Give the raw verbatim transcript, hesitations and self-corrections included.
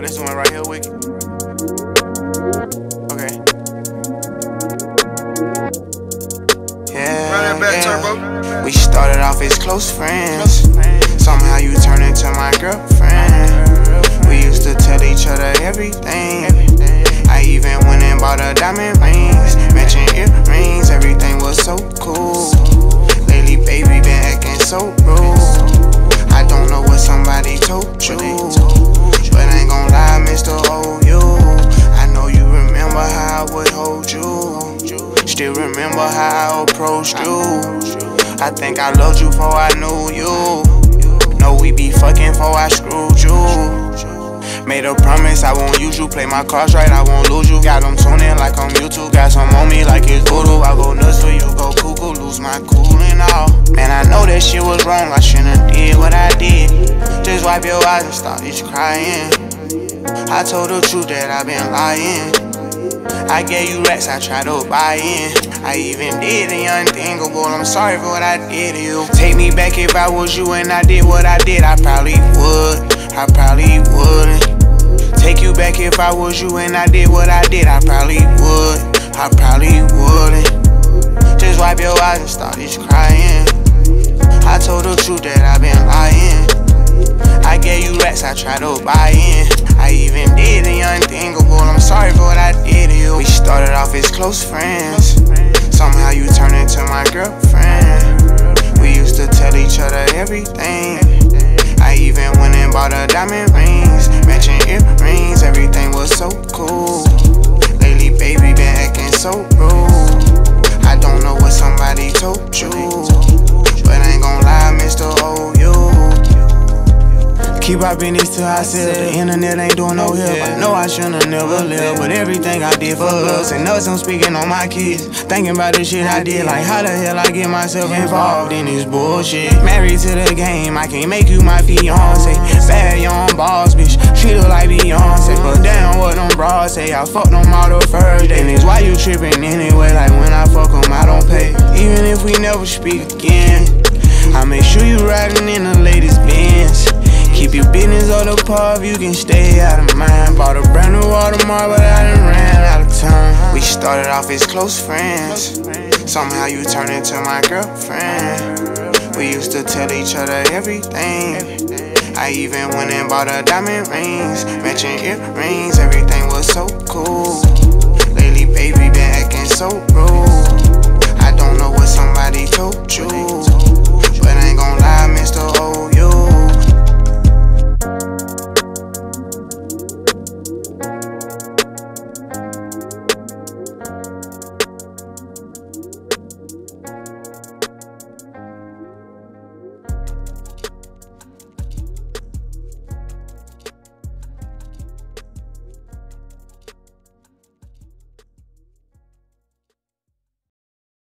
Oh, this one right here, wicked. Okay. Yeah. Run that back, Turbo. We started off as close friends. Somehow you turned into my girlfriend. We used to tell each other everything. I even went and bought her diamond rings, matching earrings. Everything was so cool. Lately, baby, been acting so rude. I don't know what somebody told you, but I ain't gon' lie, Mister O U. I know you remember how I would hold you. Still remember how I approached you. I think I loved you before I knew you. Know we be fucking before I screwed you. Made a promise I won't use you. Play my cards right, I won't lose you. Got them tuning like I'm YouTube. Got some on me like it's voodoo. I go nuts for you, go cuckoo, lose my cool and all. Man, I know that shit was wrong, I shouldn't did what I did. Just wipe your eyes and stop this crying. I told the truth that I've been lying. I gave you racks, I tried to buy in. I even did the unthinkable, I'm sorry for what I did to you. Take me back if I was you and I did what I did, I probably would, I probably wouldn't. Take you back if I was you and I did what I did, I probably would, I probably wouldn't. Just wipe your eyes and stop this crying. I told the truth that I've been lying. I gave you racks, I tried to buy in. I even did the unthinkable, I'm sorry for what I did to you. We started off as close friends. Somehow you turned into my girlfriend. We used to tell each other everything. I even went and bought her diamond rings, matching earrings, everything was so cool. Lately, baby, been acting so rude. I don't know what somebody told you, but I ain't gon' lie, Mister O U. Keep our business till I sell. The internet ain't doing no help. I know I shouldn't never live, but everything I did for us. And us, I'm speaking on my kids. Thinking about the shit I did, like how the hell I get myself involved in this bullshit. Married to the game, I can't make you my fiance. Bad young boss, bitch, treat her like Beyonce. But damn what them broads say, I fucked them all the first day. And it's why you tripping anyway, like when I fuck them, I don't pay. Even if we never speak again, I make sure you riding in the latest Benz. Keep your business all the pub, you can stay out of mine. Bought a brand new Audemars, but I done ran out of time. We started off as close friends. Somehow you turned into my girlfriend. We used to tell each other everything. I even went and bought her diamond rings, matching earrings, everything was so cool. Lately, baby, been acting so rude. I don't know what somebody told you, but I ain't gon' lie, Mister O.